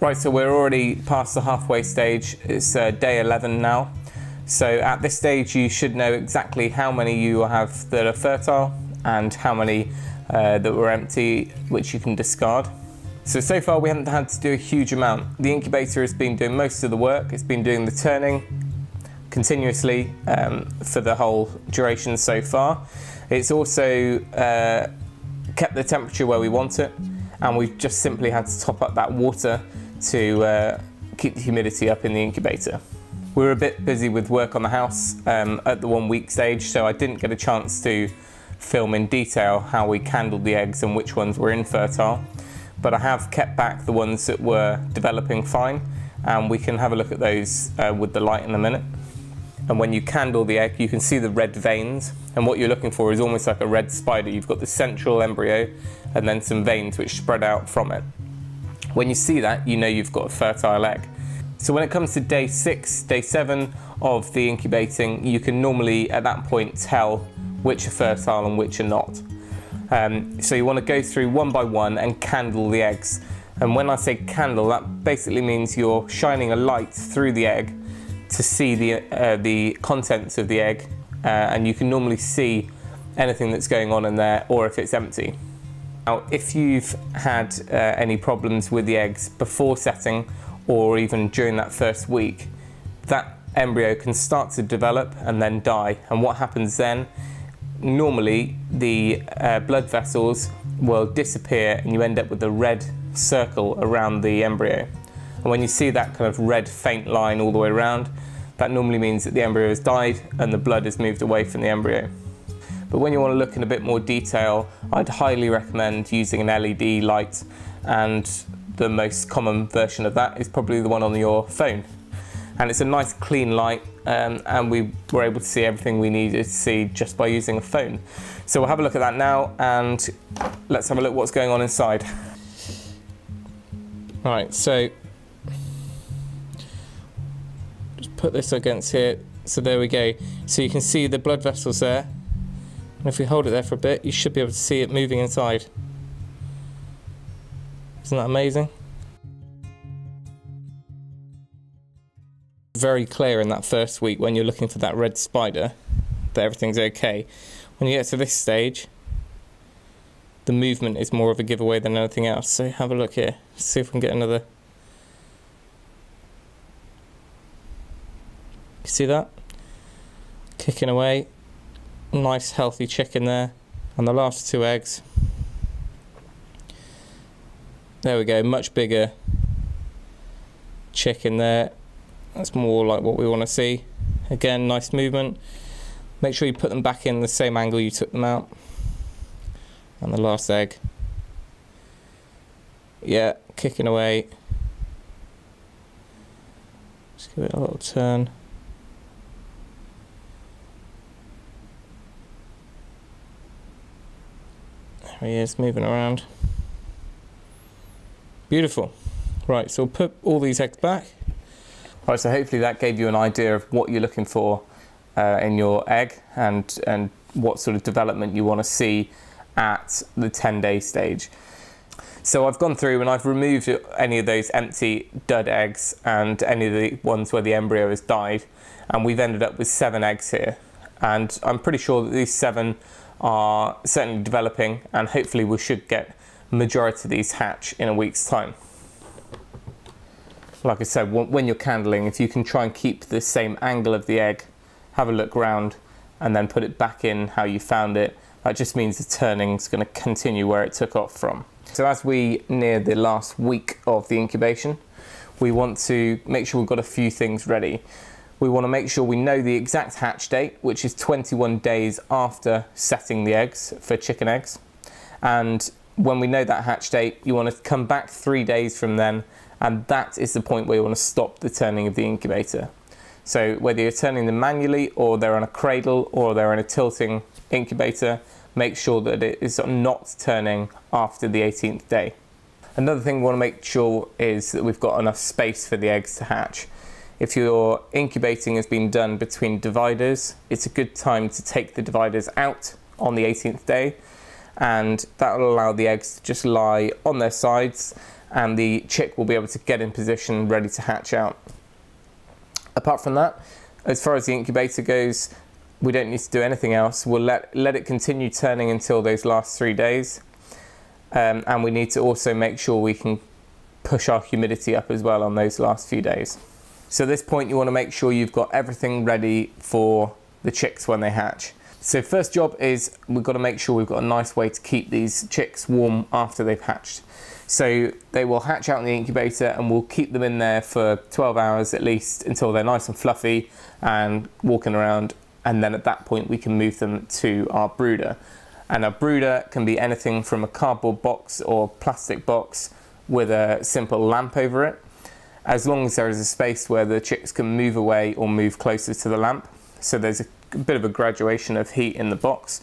Right, so we're already past the halfway stage. It's day 11 now. So at this stage, you should know exactly how many you have that are fertile and how many that were empty, which you can discard. So far we haven't had to do a huge amount. The incubator has been doing most of the work. It's been doing the turning continuously for the whole duration so far. It's also kept the temperature where we want it, and we've just simply had to top up that water to keep the humidity up in the incubator. We were a bit busy with work on the house at the 1 week stage, so I didn't get a chance to film in detail how we candled the eggs and which ones were infertile, but I have kept back the ones that were developing fine, and we can have a look at those with the light in a minute. And when you candle the egg, you can see the red veins, and what you're looking for is almost like a red spider. You've got the central embryo and then some veins which spread out from it. When you see that, you know you've got a fertile egg. So when it comes to day 6, day 7 of the incubating, you can normally at that point tell which are fertile and which are not. So you want to go through one by one and candle the eggs. And when I say candle, that basically means you're shining a light through the egg to see the contents of the egg, and you can normally see anything that's going on in there or if it's empty. Now, if you've had any problems with the eggs before setting, or even during that first week, that embryo can start to develop and then die. And what happens then? Normally, the blood vessels will disappear and you end up with a red circle around the embryo. And when you see that kind of red faint line all the way around, that normally means that the embryo has died and the blood has moved away from the embryo. But when you want to look in a bit more detail, I'd highly recommend using an LED light, and the most common version of that is probably the one on your phone. And it's a nice clean light, and we were able to see everything we needed to see just by using a phone. So we'll have a look at that now, and let's have a look what's going on inside. All right, so just put this against here. So there we go. So you can see the blood vessels there, and if we hold it there for a bit, you should be able to see it moving inside. Isn't that amazing? Very clear in that first week when you're looking for that red spider that everything's okay. When you get to this stage, the movement is more of a giveaway than anything else. So have a look here, see if we can get another. You see that? Kicking away. Nice healthy chicken there. And the last two eggs. There we go, much bigger chicken there. That's more like what we want to see. Again, nice movement. Make sure you put them back in the same angle you took them out. And the last egg. Yeah, kicking away. Just give it a little turn. There he is, moving around. Beautiful. Right, so we'll put all these eggs back. Right, so hopefully that gave you an idea of what you're looking for in your egg, and what sort of development you want to see at the 10-day stage. So I've gone through and I've removed any of those empty dud eggs and any of the ones where the embryo has died, and we've ended up with 7 eggs here. And I'm pretty sure that these 7 are certainly developing, and hopefully we should get majority of these hatch in a week's time. Like I said, when you're candling, if you can try and keep the same angle of the egg, have a look round and then put it back in how you found it, that just means the turning is going to continue where it took off from. So as we near the last week of the incubation, we want to make sure we've got a few things ready. We want to make sure we know the exact hatch date, which is 21 days after setting the eggs for chicken eggs. And when we know that hatch date, you want to come back 3 days from then, and that is the point where you want to stop the turning of the incubator. So whether you're turning them manually, or they're on a cradle, or they're in a tilting incubator, make sure that it is not turning after the 18th day. Another thing we want to make sure is that we've got enough space for the eggs to hatch. If your incubating has been done between dividers, it's a good time to take the dividers out on the 18th day, and that will allow the eggs to just lie on their sides and the chick will be able to get in position ready to hatch out. Apart from that, as far as the incubator goes, we don't need to do anything else. We'll let it continue turning until those last 3 days. And we need to also make sure we can push our humidity up as well on those last few days. So at this point, you want to make sure you've got everything ready for the chicks when they hatch. So first job is we've got to make sure we've got a nice way to keep these chicks warm after they've hatched. So they will hatch out in the incubator and we'll keep them in there for 12 hours at least until they're nice and fluffy and walking around. And then at that point, we can move them to our brooder. And our brooder can be anything from a cardboard box or plastic box with a simple lamp over it, as long as there is a space where the chicks can move away or move closer to the lamp. So there's a bit of a graduation of heat in the box.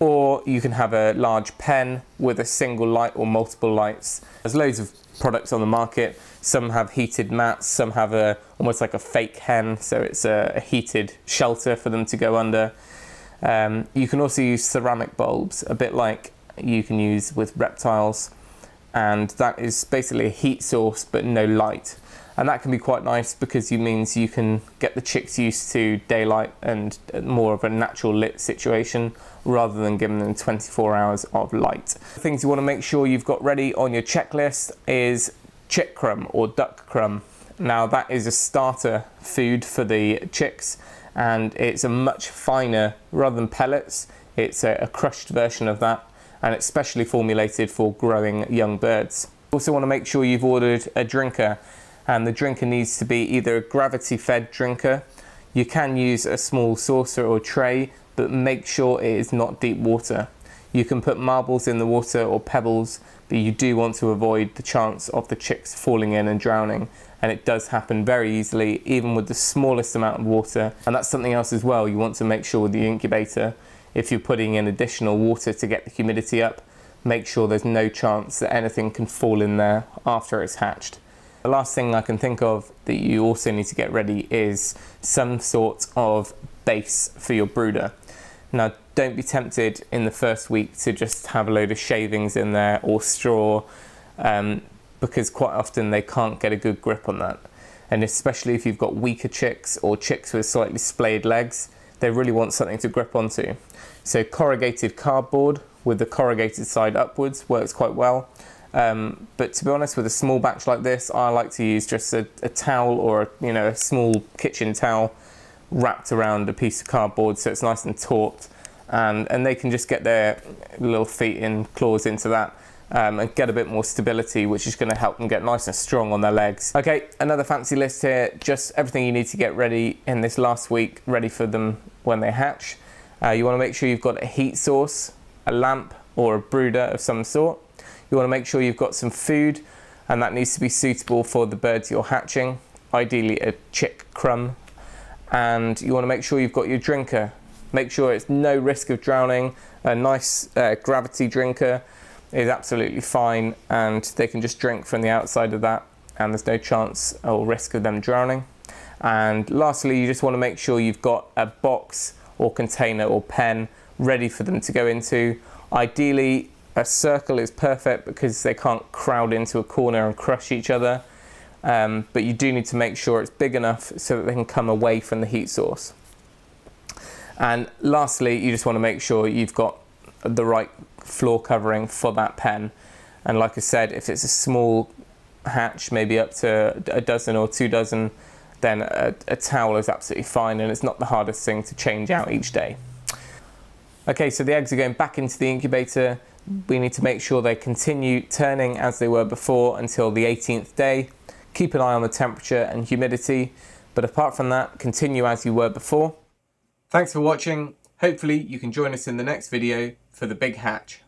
Or you can have a large pen with a single light or multiple lights. There's loads of products on the market. Some have heated mats, some have almost like a fake hen, so it's a heated shelter for them to go under. You can also use ceramic bulbs, a bit like you can use with reptiles, and that is basically a heat source but no light. And that can be quite nice because it means you can get the chicks used to daylight and more of a natural lit situation rather than giving them 24 hours of light. Things you want to make sure you've got ready on your checklist is chick crumb or duck crumb. Now that is a starter food for the chicks and it's a much finer, rather than pellets, it's a crushed version of that, and it's specially formulated for growing young birds. You also want to make sure you've ordered a drinker. And the drinker needs to be either a gravity-fed drinker. You can use a small saucer or tray, but make sure it is not deep water. You can put marbles in the water or pebbles, but you do want to avoid the chance of the chicks falling in and drowning. And it does happen very easily, even with the smallest amount of water. And that's something else as well. You want to make sure with the incubator, if you're putting in additional water to get the humidity up, make sure there's no chance that anything can fall in there after it's hatched. The last thing I can think of that you also need to get ready is some sort of base for your brooder. Now, don't be tempted in the first week to just have a load of shavings in there or straw, because quite often they can't get a good grip on that. And especially if you've got weaker chicks or chicks with slightly splayed legs, they really want something to grip onto. So corrugated cardboard with the corrugated side upwards works quite well. But to be honest, with a small batch like this, I like to use just a towel or a small kitchen towel wrapped around a piece of cardboard so it's nice and taut, and they can just get their little feet and claws into that and get a bit more stability, which is going to help them get nice and strong on their legs. Okay, another fancy list here, just everything you need to get ready in this last week, ready for them when they hatch. You want to make sure you've got a heat source, a lamp or a brooder of some sort. You want to make sure you've got some food, and that needs to be suitable for the birds you're hatching, ideally a chick crumb. And you want to make sure you've got your drinker. Make sure it's no risk of drowning. A nice gravity drinker is absolutely fine, and they can just drink from the outside of that, and there's no chance or risk of them drowning. And lastly, you just want to make sure you've got a box or container or pen ready for them to go into. Ideally, a circle is perfect because they can't crowd into a corner and crush each other, but you do need to make sure it's big enough so that they can come away from the heat source. And lastly, you just want to make sure you've got the right floor covering for that pen. And like I said, if it's a small hatch, maybe up to a dozen or two dozen, then a towel is absolutely fine, and it's not the hardest thing to change out each day. Okay, so the eggs are going back into the incubator. We need to make sure they continue turning as they were before until the 18th day. Keep an eye on the temperature and humidity, but apart from that, continue as you were before. Thanks for watching. Hopefully you can join us in the next video for the big hatch.